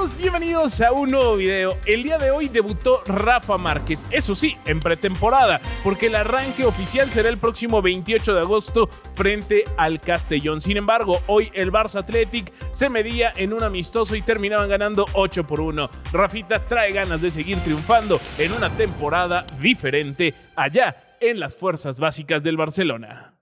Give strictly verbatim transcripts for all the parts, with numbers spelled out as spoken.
todos, bienvenidos a un nuevo video. El día de hoy debutó Rafa Márquez, eso sí, en pretemporada, porque el arranque oficial será el próximo veintiocho de agosto frente al Castellón. Sin embargo, hoy el Barça Atlético se medía en un amistoso y terminaban ganando ocho por uno. Rafita trae ganas de seguir triunfando en una temporada diferente allá en las fuerzas básicas del Barcelona.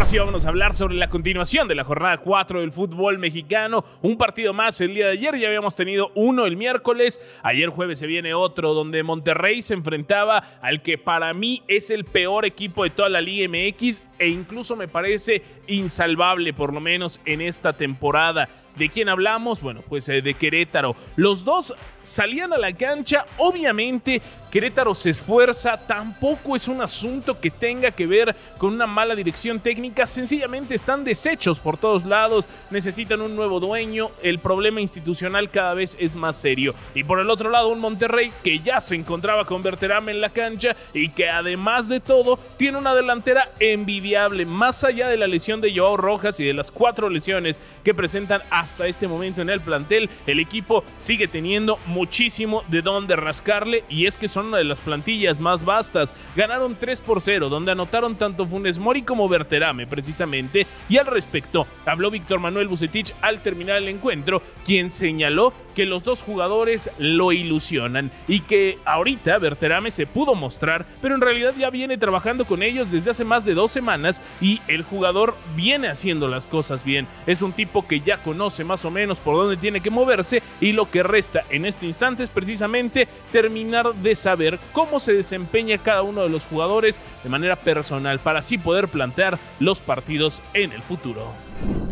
Así vámonos a hablar sobre la continuación de la jornada cuatro del fútbol mexicano. Un partido más el día de ayer, ya habíamos tenido uno el miércoles. Ayer jueves se viene otro donde Monterrey se enfrentaba al que para mí es el peor equipo de toda la Liga M X e incluso me parece insalvable, por lo menos en esta temporada. ¿De quién hablamos? Bueno, pues de Querétaro. Los dos salían a la cancha, obviamente Querétaro se esfuerza, tampoco es un asunto que tenga que ver con una mala dirección técnica, sencillamente están deshechos por todos lados, necesitan un nuevo dueño, el problema institucional cada vez es más serio. Y por el otro lado un Monterrey que ya se encontraba con Berterame en la cancha y que además de todo tiene una delantera envidiable, más allá de la lesión de Joao Rojas y de las cuatro lesiones que presentan a hasta este momento en el plantel, el equipo sigue teniendo muchísimo de dónde rascarle y es que son una de las plantillas más vastas. Ganaron tres por cero, donde anotaron tanto Funes Mori como Berterame precisamente, y al respecto habló Víctor Manuel Vucetich al terminar el encuentro, quien señaló que los dos jugadores lo ilusionan y que ahorita Berterame se pudo mostrar, pero en realidad ya viene trabajando con ellos desde hace más de dos semanas y el jugador viene haciendo las cosas bien. Es un tipo que ya conoce más o menos por dónde tiene que moverse y lo que resta en este instante es precisamente terminar de saber cómo se desempeña cada uno de los jugadores de manera personal para así poder plantear los partidos en el futuro.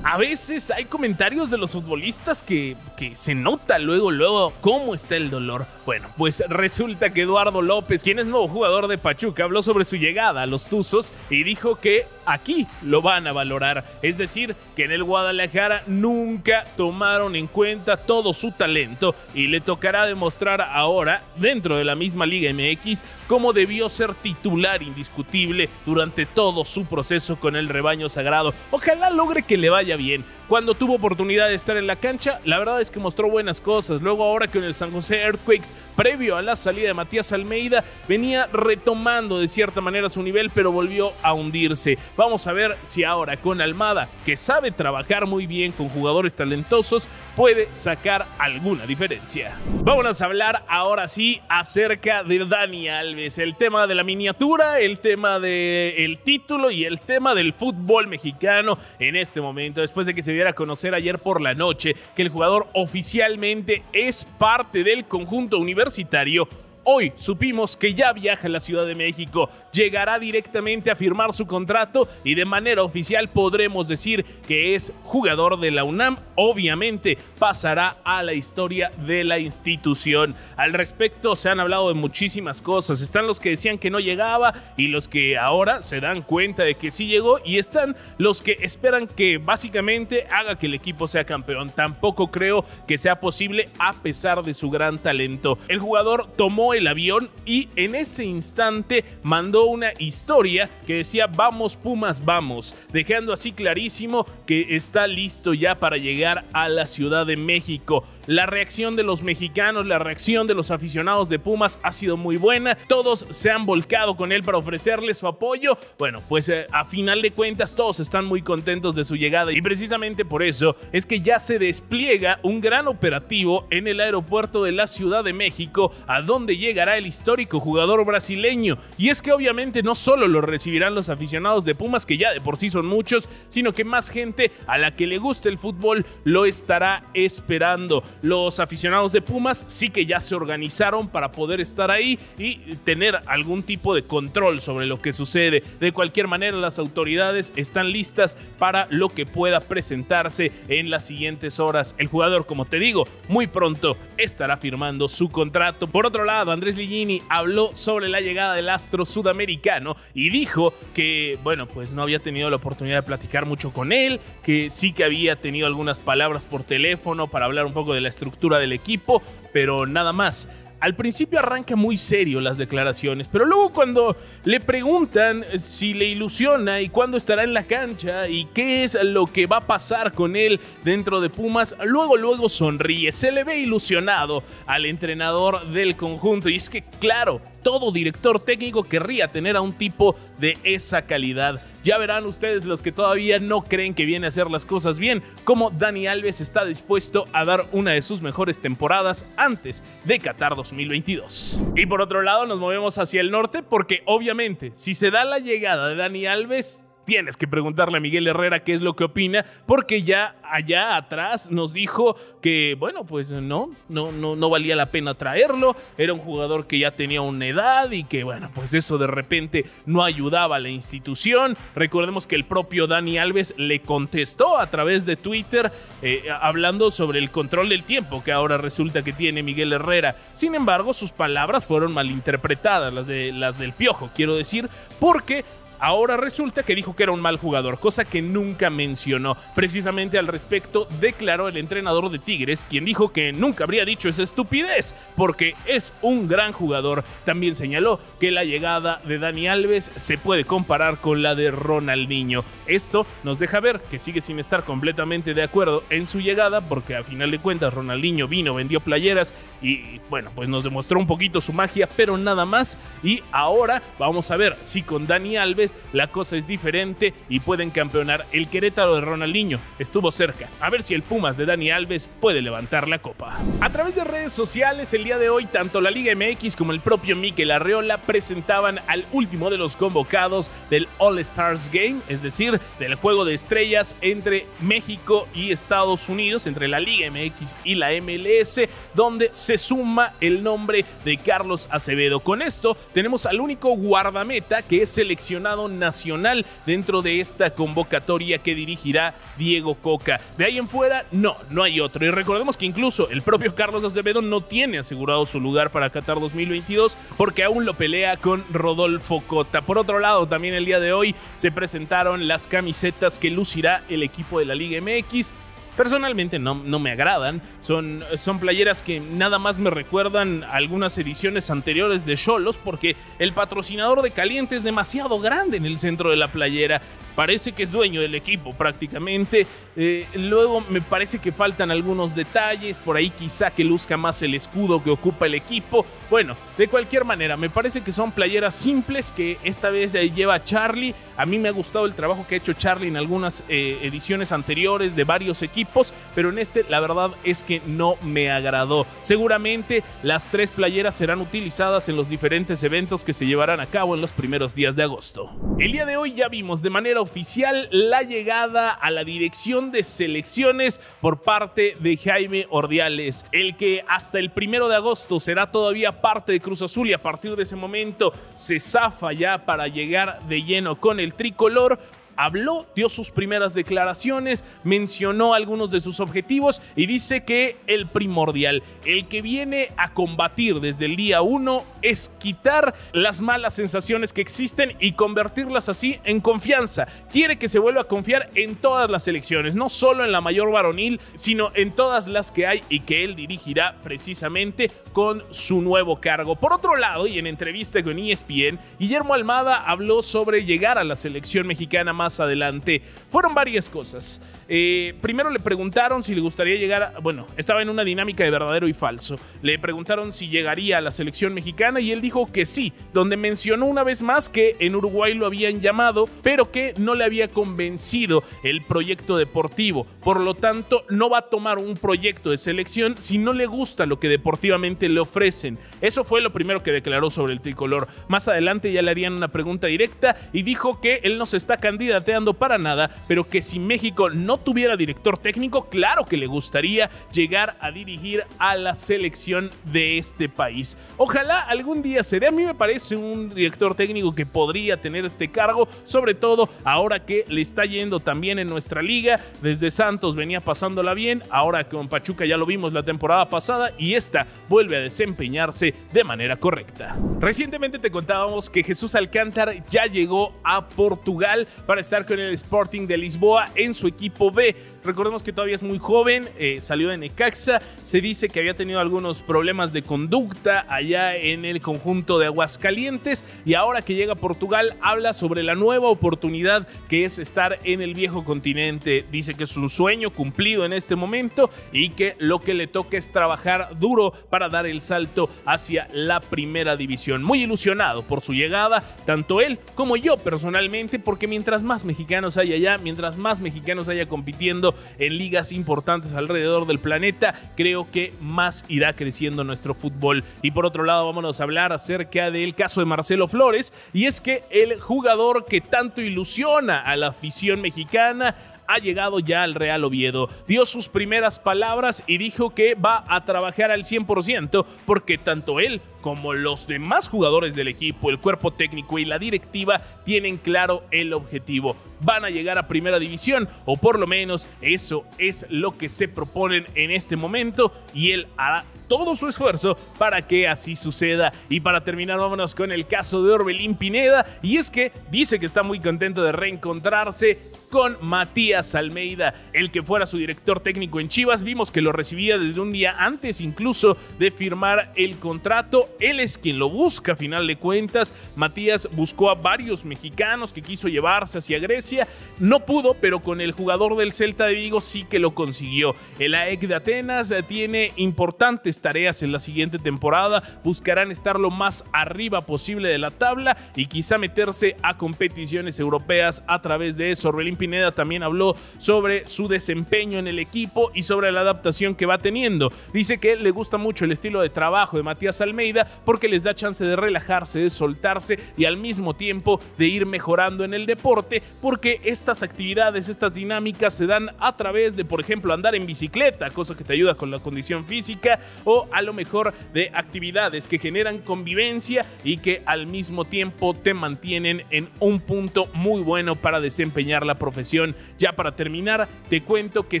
A veces hay comentarios de los futbolistas que, que se nota luego, luego cómo está el dolor. Bueno, pues resulta que Eduardo López, quien es nuevo jugador de Pachuca, habló sobre su llegada a los Tuzos y dijo que aquí lo van a valorar. Es decir, que en el Guadalajara nunca tomaron en cuenta todo su talento y le tocará demostrar ahora, dentro de la misma Liga M X, cómo debió ser titular indiscutible durante todo su proceso con el Rebaño Sagrado. Ojalá logre que le vaya bien. Cuando tuvo oportunidad de estar en la cancha, la verdad es que mostró buenas cosas. Luego ahora que en el San José Earthquakes, previo a la salida de Matías Almeyda, venía retomando de cierta manera su nivel, pero volvió a hundirse. Vamos a ver si ahora con Almada, que sabe trabajar muy bien con jugadores talentosos, puede sacar alguna diferencia. Vámonos a hablar ahora sí acerca de Dani Alves, el tema de la miniatura, el tema del título y el tema del fútbol mexicano en este momento, después de que se diera a conocer ayer por la noche que el jugador oficialmente es parte del conjunto universitario. Hoy supimos que ya viaja a la Ciudad de México, llegará directamente a firmar su contrato y de manera oficial podremos decir que es jugador de la UNAM, obviamente pasará a la historia de la institución. Al respecto se han hablado de muchísimas cosas, están los que decían que no llegaba y los que ahora se dan cuenta de que sí llegó y están los que esperan que básicamente haga que el equipo sea campeón. Tampoco creo que sea posible a pesar de su gran talento. El jugador tomó el avión y en ese instante mandó una historia que decía vamos Pumas vamos, dejando así clarísimo que está listo ya para llegar a la Ciudad de México. La reacción de los mexicanos, la reacción de los aficionados de Pumas ha sido muy buena, todos se han volcado con él para ofrecerle su apoyo. Bueno, pues eh, a final de cuentas todos están muy contentos de su llegada y precisamente por eso es que ya se despliega un gran operativo en el aeropuerto de la Ciudad de México, a donde llegará el histórico jugador brasileño. Y es que obviamente no solo lo recibirán los aficionados de Pumas, que ya de por sí son muchos, sino que más gente a la que le gusta el fútbol lo estará esperando. Los aficionados de Pumas sí que ya se organizaron para poder estar ahí y tener algún tipo de control sobre lo que sucede. De cualquier manera, las autoridades están listas para lo que pueda presentarse en las siguientes horas. El jugador, como te digo, muy pronto estará firmando su contrato. Por otro lado, Andrés Lillini habló sobre la llegada del astro sudamericano y dijo que, bueno, pues no había tenido la oportunidad de platicar mucho con él, que sí que había tenido algunas palabras por teléfono para hablar un poco de la estructura del equipo, pero nada más. al principio arranca muy serio las declaraciones, pero luego cuando le preguntan si le ilusiona y cuándo estará en la cancha y qué es lo que va a pasar con él dentro de Pumas, luego luego sonríe, se le ve ilusionado al entrenador del conjunto. Y es que claro, todo director técnico querría tener a un tipo de esa calidad. Ya verán ustedes los que todavía no creen que viene a hacer las cosas bien, como Dani Alves está dispuesto a dar una de sus mejores temporadas antes de Qatar dos mil veintidós. Y por otro lado nos movemos hacia el norte porque obviamente si se da la llegada de Dani Alves, tienes que preguntarle a Miguel Herrera qué es lo que opina, porque ya allá atrás nos dijo que, bueno, pues no, no, no, no valía la pena traerlo, era un jugador que ya tenía una edad y que, bueno, pues eso de repente no ayudaba a la institución. Recordemos que el propio Dani Alves le contestó a través de Twitter eh, hablando sobre el control del tiempo que ahora resulta que tiene Miguel Herrera. Sin embargo, sus palabras fueron malinterpretadas, las, de, las del Piojo, quiero decir, porque ahora resulta que dijo que era un mal jugador, cosa que nunca mencionó. Precisamente al respecto declaró el entrenador de Tigres, quien dijo que nunca habría dicho esa estupidez, porque es un gran jugador. También señaló que la llegada de Dani Alves se puede comparar con la de Ronaldinho. Esto nos deja ver que sigue sin estar completamente de acuerdo en su llegada, porque a final de cuentas Ronaldinho vino, vendió playeras y bueno, pues nos demostró un poquito su magia, pero nada más. Y ahora vamos a ver si con Dani Alves la cosa es diferente y pueden campeonar. El Querétaro de Ronaldinho estuvo cerca. A ver si el Pumas de Dani Alves puede levantar la copa. A través de redes sociales el día de hoy, tanto la Liga M X como el propio Miguel Arreola presentaban al último de los convocados del All Stars Game, es decir, del juego de estrellas entre México y Estados Unidos, entre la Liga M X y la M L S, donde se suma el nombre de Carlos Acevedo. Con esto tenemos al único guardameta que es seleccionado nacional dentro de esta convocatoria que dirigirá Diego Coca. De ahí en fuera, no, no hay otro. Y recordemos que incluso el propio Carlos Acevedo no tiene asegurado su lugar para Qatar dos mil veintidós porque aún lo pelea con Rodolfo Cota. Por otro lado, también el día de hoy se presentaron las camisetas que lucirá el equipo de la Liga M X. Personalmente no, no me agradan, son, son playeras que nada más me recuerdan a algunas ediciones anteriores de Xolos, porque el patrocinador de Caliente es demasiado grande en el centro de la playera, parece que es dueño del equipo prácticamente. Eh, luego me parece que faltan algunos detalles, por ahí quizá que luzca más el escudo que ocupa el equipo. Bueno, de cualquier manera, me parece que son playeras simples que esta vez lleva a Charlie. A mí me ha gustado el trabajo que ha hecho Charlie en algunas eh, ediciones anteriores de varios equipos, pero en este la verdad es que no me agradó. Seguramente las tres playeras serán utilizadas en los diferentes eventos que se llevarán a cabo en los primeros días de agosto. El día de hoy ya vimos de manera oficial la llegada a la dirección de selecciones por parte de Jaime Ordiales, el que hasta el primero de agosto será todavía parte de Cruz Azul, y a partir de ese momento se zafa ya para llegar de lleno con el tricolor. Habló, dio sus primeras declaraciones, mencionó algunos de sus objetivos y dice que el primordial, el que viene a combatir desde el día uno, es quitar las malas sensaciones que existen y convertirlas así en confianza. Quiere que se vuelva a confiar en todas las selecciones, no solo en la mayor varonil, sino en todas las que hay y que él dirigirá precisamente con su nuevo cargo. Por otro lado, y en entrevista con E S P N, Guillermo Almada habló sobre llegar a la selección mexicana más más adelante. Fueron varias cosas. Eh, primero le preguntaron si le gustaría llegar a, bueno, estaba en una dinámica de verdadero y falso. Le preguntaron si llegaría a la selección mexicana y él dijo que sí, donde mencionó una vez más que en Uruguay lo habían llamado, pero que no le había convencido el proyecto deportivo. Por lo tanto, no va a tomar un proyecto de selección si no le gusta lo que deportivamente le ofrecen. Eso fue lo primero que declaró sobre el tricolor. Más adelante ya le harían una pregunta directa y dijo que él no se está candidateando para nada, pero que si México no tuviera director técnico, claro que le gustaría llegar a dirigir a la selección de este país. Ojalá algún día se dé. A mí me parece un director técnico que podría tener este cargo, sobre todo ahora que le está yendo también en nuestra liga. Desde Santos venía pasándola bien, ahora con Pachuca ya lo vimos la temporada pasada y esta vuelve a desempeñarse de manera correcta. Recientemente te contábamos que Jesús Alcántara ya llegó a Portugal para estar con el Sporting de Lisboa en su equipo B. Recordemos que todavía es muy joven, eh, salió de Necaxa, se dice que había tenido algunos problemas de conducta allá en el conjunto de Aguascalientes y ahora que llega a Portugal habla sobre la nueva oportunidad que es estar en el viejo continente. Dice que es un sueño cumplido en este momento y que lo que le toca es trabajar duro para dar el salto hacia la Primera División. Muy ilusionado por su llegada, tanto él como yo personalmente, porque mientras más mexicanos haya allá, mientras más mexicanos haya compitiendo en ligas importantes alrededor del planeta, creo que más irá creciendo nuestro fútbol. Y por otro lado, vámonos a hablar acerca del caso de Marcelo Flores, y es que el jugador que tanto ilusiona a la afición mexicana ha llegado ya al Real Oviedo. Dio sus primeras palabras y dijo que va a trabajar al cien por ciento porque tanto él como los demás jugadores del equipo, el cuerpo técnico y la directiva tienen claro el objetivo. Van a llegar a Primera División, o por lo menos eso es lo que se proponen en este momento, y él hará todo su esfuerzo para que así suceda. Y para terminar, vámonos con el caso de Orbelín Pineda, y es que dice que está muy contento de reencontrarse con Matías Almeyda, el que fuera su director técnico en Chivas. Vimos que lo recibía desde un día antes incluso de firmar el contrato. Él es quien lo busca, a final de cuentas. Matías buscó a varios mexicanos que quiso llevarse hacia Grecia. No pudo, pero con el jugador del Celta de Vigo sí que lo consiguió. El A E C de Atenas tiene importantes tareas en la siguiente temporada. Buscarán estar lo más arriba posible de la tabla y quizá meterse a competiciones europeas a través de eso. Orbelín Pineda también habló sobre su desempeño en el equipo y sobre la adaptación que va teniendo. Dice que le gusta mucho el estilo de trabajo de Matías Almeyda porque les da chance de relajarse, de soltarse y al mismo tiempo de ir mejorando en el deporte, porque estas actividades, estas dinámicas se dan a través de, por ejemplo, andar en bicicleta, cosa que te ayuda con la condición física, o a lo mejor de actividades que generan convivencia y que al mismo tiempo te mantienen en un punto muy bueno para desempeñar la profesión. Ya para terminar, te cuento que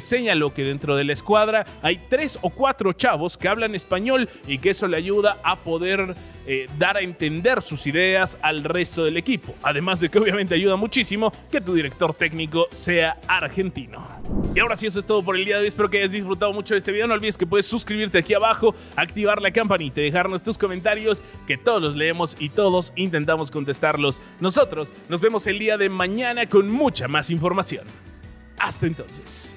señaló que dentro de la escuadra hay tres o cuatro chavos que hablan español y que eso le ayuda a poder eh, dar a entender sus ideas al resto del equipo, además de que obviamente ayuda muchísimo que tu director técnico sea argentino. Y ahora sí, eso es todo por el día de hoy. Espero que hayas disfrutado mucho de este video. No olvides que puedes suscribirte aquí abajo, activar la campanita y dejarnos tus comentarios, que todos los leemos y todos intentamos contestarlos. Nosotros nos vemos el día de mañana con mucha más información. Hasta entonces.